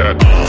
that.